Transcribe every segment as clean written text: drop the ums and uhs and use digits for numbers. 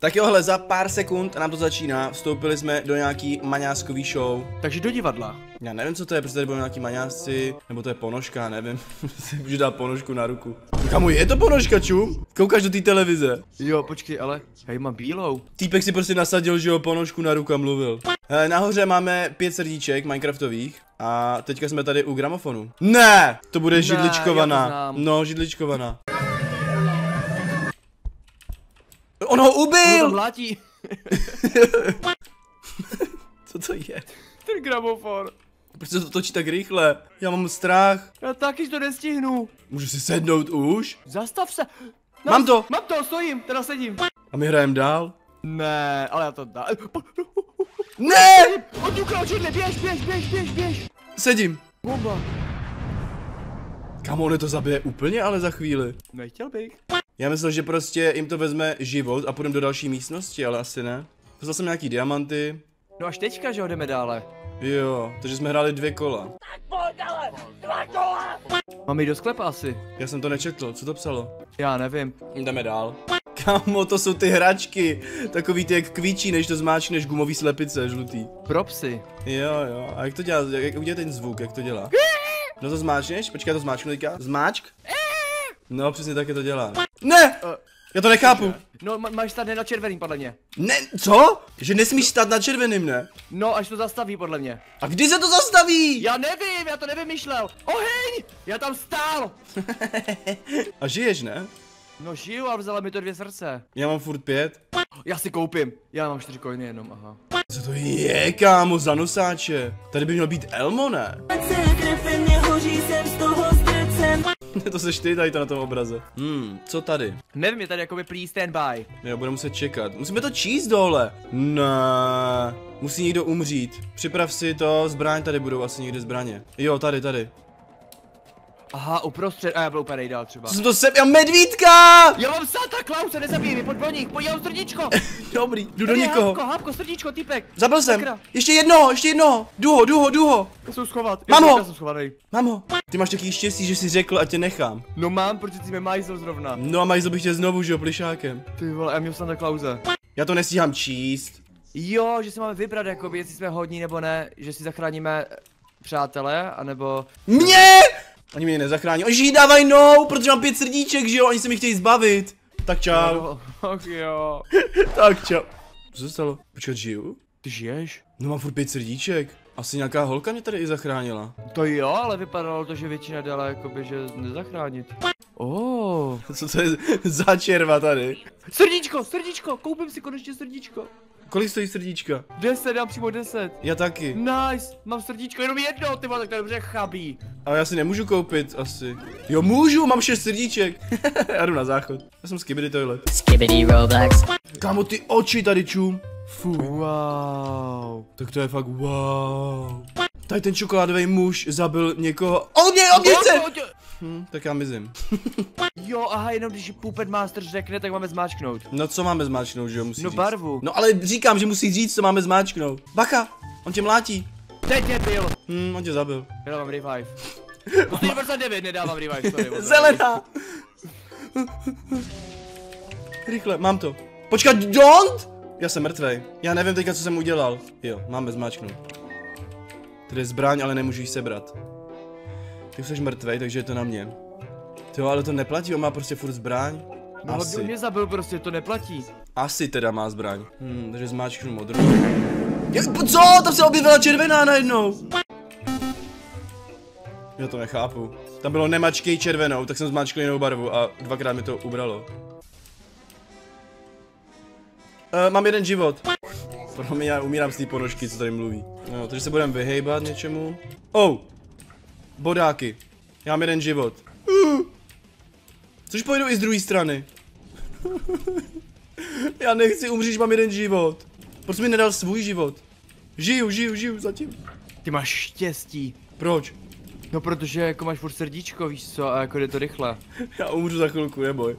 Tak jo, hele, za pár sekund nám to začíná, vstoupili jsme do nějaký maňáskový show. Takže do divadla. Já nevím, co to je, protože tady budou nějaký maňásci, nebo to je ponožka, nevím, si můžu dát ponožku na ruku. Kamu, je to ponožka, čum? Koukáš do té televize? Jo, počkej, ale já mám bílou. Týpek si prostě nasadil, že jo, ponožku na ruku a mluvil. Hele, nahoře máme 5 srdíček minecraftových a teďka jsme tady u gramofonu. Ne, to bude židličkovaná, no, židličkovaná. On ho ubil! On Co to je? Ten gramofon. Proč se to točí tak rychle? Já mám strach. Já taky to nestihnu. Můžu si sednout už? Zastav se. No, mám to! Mám to, stojím, teda sedím. A my hrajeme dál? Ne, ale já to dám. Ne! Odtukal židli, běž. Sedím. Bomba. Kamo, on to zabije úplně, ale za chvíli. Nechtěl bych. Já myslel, že prostě jim to vezme život a půjdeme do další místnosti, ale asi ne. Vzal jsem nějaký diamanty. No až teďka, že ho jdeme dále. Jo, takže jsme hráli 2 kola. Tak pojď ale, 2 kola! Mám jít do sklepa asi. Já jsem to nečetl, co to psalo? Já nevím. Jdeme dál. Kamo, to jsou ty hračky. Takový ty, jak kvíčí, než to zmáčkneš, gumový slepice, žlutý. Pro psy. Jo, a jak to dělá, jak udělá ten zvuk, jak to dělá? No to zmáčkneš, počkej, já to zmáčknu teďka. Zmáčk? No, přesně taky to dělá. Ne! Já to nechápu. No, máš stát ne na červeným, podle mě. Ne, co? Že nesmíš stát na červeným, ne? No, až to zastaví, podle mě. A kdy se to zastaví? Já nevím, já to nevymyšlel. Oheň! Já tam stál! A žiješ, ne? No, žiju, ale vzala mi to 2 srdce. Já mám furt 5. Já si koupím. Já mám 4 coiny jenom, aha. Co to je, kámo, za nosáče? Tady by měl být Elmo, ne? To seš ty tady to na tom obraze. Co tady? Nevím, je tady jakoby please stand by. Jo, budeme muset čekat. Musíme to číst dole. Ne. Musí někdo umřít. Připrav si to, zbraň, tady budou asi někde zbraně. Jo, tady. Aha, uprostřed, a já byl úplně dál třeba. Co jsem to já medvídka! Já mám Santa Clause, nezabij mi, podvolník, pojď já srdíčko. Dobrý, jdu do někoho. Hápko, srdíčko, týpek. Zabil jsem. Sakra. Ještě jednoho. Duho. Já jsem schovat. Mám ho. Mám ho. Ty máš taky štěstí, že jsi řekl a tě nechám. No mám, protože jsi mi majzl zrovna. No a majzl bych tě znovu, že jo, plišákem. Ty vole, já měl Santa Clause. Já to nestíhám číst. Jo, že si máme vybrat, jakoby, jestli jsme hodní nebo ne, že si zachráníme přátele, anebo. Mě! Oni mě nezachrání, oni jí dávají no, protože mám 5 srdíček, že jo, oni se mi chtějí zbavit. Tak čau. No, jo. Tak čau. Co se stalo? Počkat, žiju? Ty žiješ? No mám furt 5 srdíček. Asi nějaká holka mě tady i zachránila. To jo, ale vypadalo to, že většina dala jakoby, že nezachránit. Oh. Co to je za červa tady? Srdíčko, koupím si konečně srdíčko. Kolik stojí srdíčka? 10, dám přímo 10. Já taky. Nice, mám srdíčko, jenom jedno, ty vole, tak to dobře chabí. Ale já si nemůžu koupit asi. Jo, můžu, mám 6 srdíček. Já jdu na záchod. Já jsem Skibidi Toilet. Skibidi Roblox. Kámo, ty oči tady čum. Fu. Wow. Tak to je fakt wow. Tady ten čokoládový muž zabil někoho. On mě chce! Tak já mizím. Jo, aha, jenom když Puppet Master řekne, tak máme zmáčknout. No co máme zmáčknout, že jo, musí říct. Barvu. No ale říkám, že musí říct, co máme zmáčknout. Bacha, on tě mlátí. Teď je byl. On tě zabil. Já dávám revive. Nedávám revive, sorry. Zelená. Rychle, mám to. Počkat, don't! Já jsem mrtvej. Já nevím teďka, co jsem udělal. Jo, máme zmáčknout. Tady je zbraň, ale nemůžu ji sebrat. Ty jsi mrtvej, takže je to na mě. Ty jo, ale to neplatí, on má prostě furt zbraň. Asi. No, on mě zabil prostě, to neplatí. Asi teda má zbraň. Takže zmáčknu modrou. Co? Tam se objevila červená najednou. Já to nechápu. Tam bylo nemačkej červenou, tak jsem zmáčkl jinou barvu a 2krát mi to ubralo. Mám 1 život. Promiň, já umírám z té ponožky, co tady mluví. No, takže se budeme vyhejbat něčemu. Bodáky. Já mám 1 život. Což pojedu i z druhé strany. Já nechci umřít, mám 1 život. Proč mi nedal svůj život? Žiju zatím. Ty máš štěstí. Proč? No protože jako máš furt srdíčko, víš co, a jako jde to rychle. Já umřu za chvilku, neboj.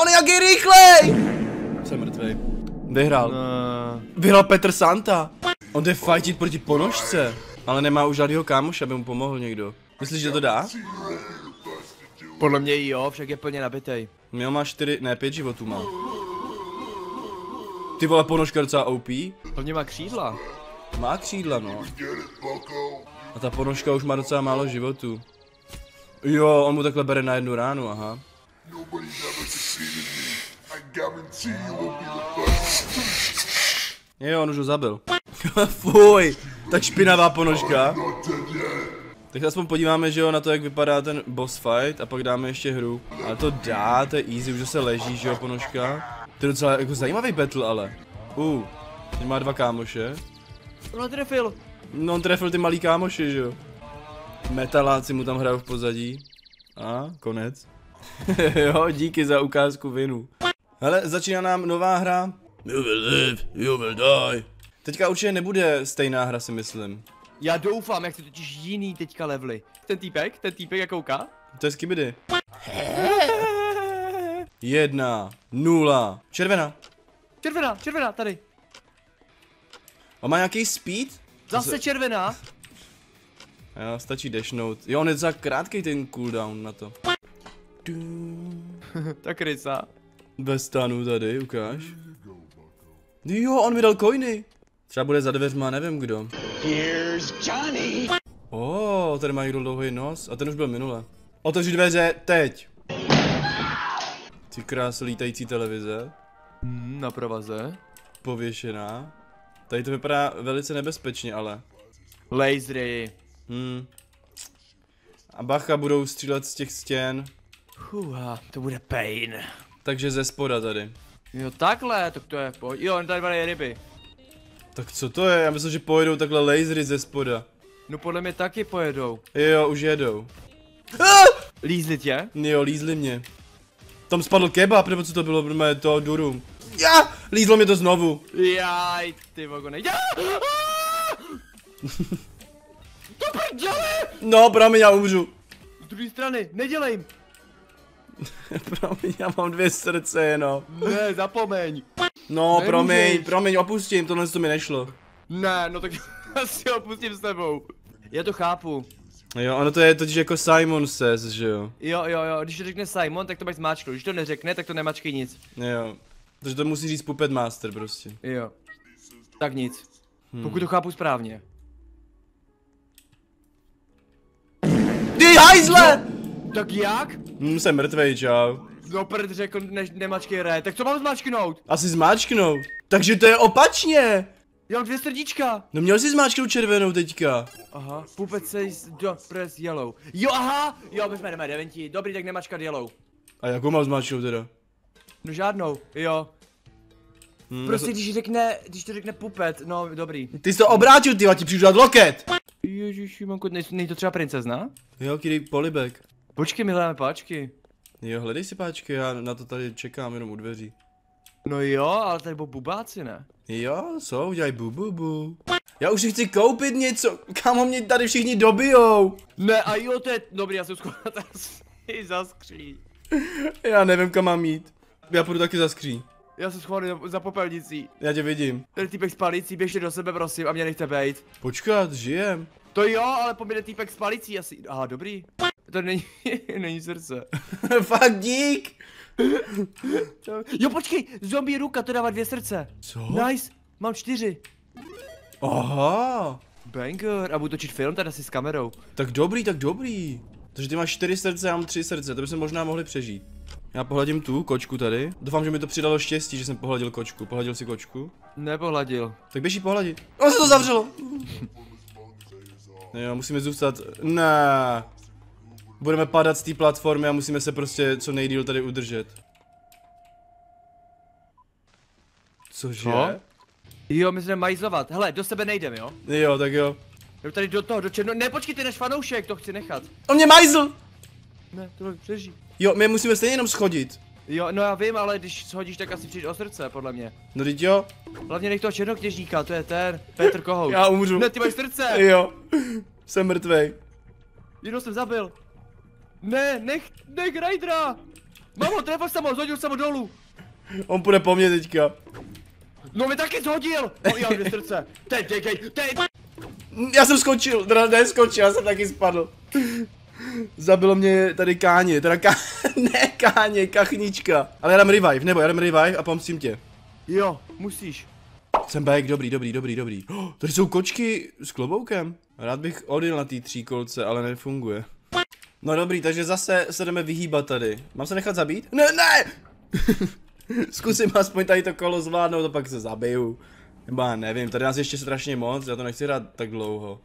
On je jaký rychlej! Jsem mrtvej. Vyhrál. Vyhrál Petr Santa. On jde fajtit proti ponožce. Ale nemá už žádnýho kámoš, aby mu pomohl někdo. Myslíš, že to dá? Podle mě jo, však je plně nabitej. Měl má 4, ne 5 životů má. Ty vole, ponožka docela OP. Hlavně má křídla. Má křídla, no. A ta ponožka už má docela málo životů. Jo, on mu takhle bere na jednu ránu, aha. Jo, on už ho zabil. Fuj, tak špinavá ponožka. Tak aspoň podíváme, že jo, na to, jak vypadá ten boss fight a pak dáme ještě hru. Ale to dá, to je easy, už se leží, že jo, ponožka. To je docela jako zajímavý battle, ale. Teď má 2 kámoše. On trefil. No, on trefil ty malý kámoši, že jo. Metaláci mu tam hrajou v pozadí. A konec. Jo, díky za ukázku vinu. Hele, začíná nám nová hra. You will live, you will die. Teďka určitě nebude stejná hra, si myslím. Já doufám, jak to totiž jiný teďka levely. Ten týpek jak kouká? To je Skibidi. 1, 0. Červená, tady. On má nějaký speed? Zase červená. Jo, stačí dashnout. Jo, on je za krátký ten cooldown na to. Tak rysa. Bez stanu tady, ukáž. Jo, on mi dal coiny. Třeba bude za dveřma, nevím kdo. Tady má někdo dlouhý nos a ten už byl minule. Otevři dveře, teď. Ty krásy lítající televize. Na provaze. Pověšená. Tady to vypadá velice nebezpečně, ale. Lasery. A bacha, budou střílet z těch stěn. To bude pain. Takže ze spoda tady. Jo, takhle, tak to je pojď. Jo, on tady mají ryby. Tak co to je? Já myslím, že pojedou takhle lasery ze spoda. No podle mě taky pojedou. Jo, už jedou. Lízli tě? Jo, lízli mě. Tam spadl kebab, nebo co to bylo, protože to durum. Lízlo mě to znovu. Jaj, ty vagone. To prděle! No, promiň, já umřu. Z druhé strany, nedělej. Promiň, já mám 2 srdce jenom. Ne, zapomeň. No, promiň, opustím, tohle to mi nešlo. Ne, no tak já si opustím s tebou. Já to chápu. Jo, ono to je totiž jako Simon says, že jo? Jo, když to řekne Simon, tak to máš zmáčknout, když to neřekne, tak to nemačkej nic. Jo, takže to musí říct Puppet Master prostě. Jo. Tak nic, pokud to chápu správně. Ty hajzle! No, tak jak? Jsem mrtvej, čau. No prd řekl, nemačkej re, tak co mám zmáčknout? Asi zmáčknout, takže to je opačně! Já mám 2 srdíčka. No měl jsi zmáčknout červenou teďka. Aha, Puppet says press yellow. Jo, aha, jo, my jsme jdeme 9, dobrý, tak nemačkat yellow. A jakou mám zmáčknout teda? No žádnou, jo. Prostě když to řekne Puppet, no dobrý. Ty jsi to obrátil, ty, a ti přijdu dát loket. Ježiši, manko, nejde to třeba princezna? Jo, kdy polibek. Počkej, my hledáme páčky. Jo, hledej si páčky, já na to tady čekám jenom u dveří. No jo, ale tady byl bubáci, ne? Jo, jsou, dělají bu. Já už si chci koupit něco, kámo, mě tady všichni dobijou. Ne, a jo, to je dobrý, já jsem skoro tam zaskří. Já nevím, kam mám jít. Já půjdu taky zaskří. Já jsem schovaný za popelnicí. Já tě vidím. Ten týpek s palicí, běžte do sebe, prosím, a mě nechte bejt. Počkat, žijem. To jo, ale pomíne týpek s palicí asi. Aha, dobrý. To není srdce. Fakt dík. Jo, počkej, zombie ruka, to dává 2 srdce. Co? Nice, mám 4. Aha. Banger, a budu točit film teda si s kamerou. Tak dobrý. Takže ty máš 4 srdce, já mám 3 srdce, to bychom možná mohli přežít. Já pohladím tu kočku tady. Doufám, že mi to přidalo štěstí, že jsem pohladil kočku. Pohladil si kočku? Nepohladil. Tak běží pohladit. Ono se to zavřelo. Jo, musíme zůstat. Ne. Budeme padat z té platformy a musíme se prostě co nejdýl tady udržet. Cože? Jo, my jsme majzovat. Hele, do sebe nejdem, jo? Jo, tak jo. Jdeme tady do toho, do černo... Ne, počkej, ty než fanoušek, to chci nechat. On mě majzl! Ne, tohle přežij. Jo, my musíme stejně jenom schodit. Jo, no já vím, ale když shodíš, tak asi přijdeš o srdce, podle mě. No teď jo. Hlavně nech toho černokněžníka, to je ten Petr Kohout. Já umřu. Ne, ty máš srdce. Jo, jsem mrtvej. Jednou jsem zabil. Ne, nech Raidera! Mamo, trefil jsem ho, zhodil jsem ho dolů! On půjde po mně teďka. No mi taky zhodil! No, já mám 2 srdce! Teď! Já jsem skočil, já jsem taky spadl. Zabilo mě tady Káně, ne Káně, kachnička. Ale já dám revive, nebo já dám revive a pomstím tě. Jo, musíš. Jsem bajek, dobrý. Oh, tady jsou kočky s kloboukem. Rád bych odjel na té tříkolce, ale nefunguje. No dobrý, takže zase se jdeme vyhýbat tady. Mám se nechat zabít? Ne, ne! Zkusím aspoň tady to kolo zvládnout a pak se zabiju. Nebo já nevím, tady nás ještě strašně moc, já to nechci hrát tak dlouho.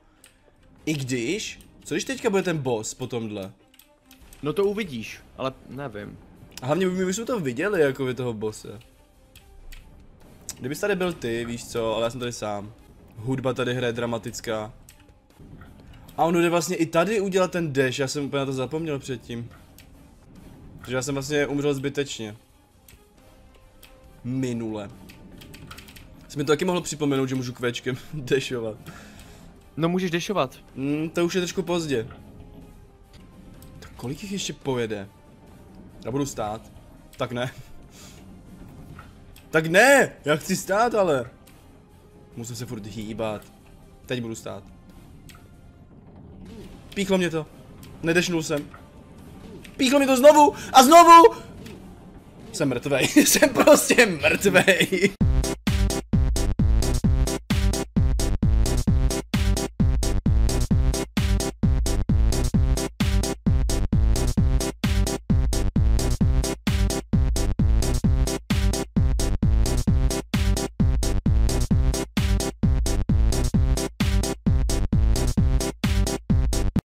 I když? Co když teďka bude ten boss po tomhle? No to uvidíš, ale nevím. A hlavně my bychom to viděli jako vy toho bosse. Kdybys tady byl ty, víš co, ale já jsem tady sám. Hudba tady hraje dramatická. A ono jde vlastně i tady udělat ten dash, já jsem úplně na to zapomněl předtím. Protože já jsem vlastně umřel zbytečně. Minule. Jsi mi to taky mohl připomenout, že můžu kvěčkem dešovat. No můžeš dešovat. To už je trošku pozdě. Tak kolik jich ještě pojede? Já budu stát. Tak ne. Tak ne! Já chci stát, ale. Musím se furt hýbat. Teď budu stát. Píchlo mě to. Nedešnul jsem. Píchlo mě to znovu a znovu! Jsem mrtvej. Jsem prostě mrtvej.